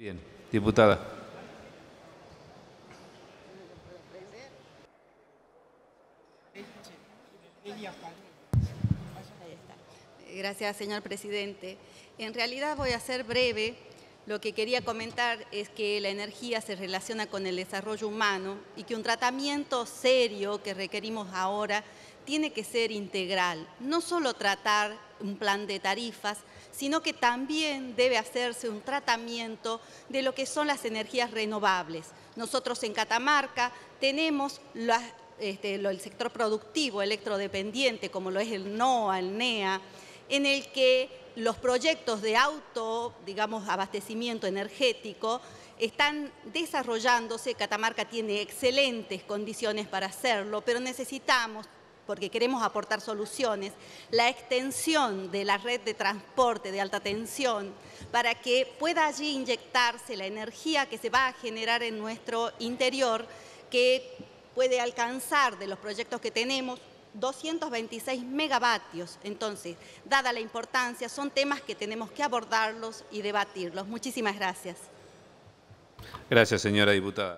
Bien, diputada. Gracias, señor presidente. En realidad voy a ser breve. Lo que quería comentar es que la energía se relaciona con el desarrollo humano y que un tratamiento serio que requerimos ahora tiene que ser integral. No solo tratar un plan de tarifas, sino que también debe hacerse un tratamiento de lo que son las energías renovables. Nosotros en Catamarca tenemos el sector productivo electrodependiente, como lo es el NOA, el NEA, en el que los proyectos de auto, digamos, abastecimiento energético, están desarrollándose. Catamarca tiene excelentes condiciones para hacerlo, pero necesitamos, porque queremos aportar soluciones, la extensión de la red de transporte de alta tensión para que pueda allí inyectarse la energía que se va a generar en nuestro interior, que puede alcanzar de los proyectos que tenemos 226 megavatios. Entonces, dada la importancia, son temas que tenemos que abordarlos y debatirlos. Muchísimas gracias. Gracias, señora diputada.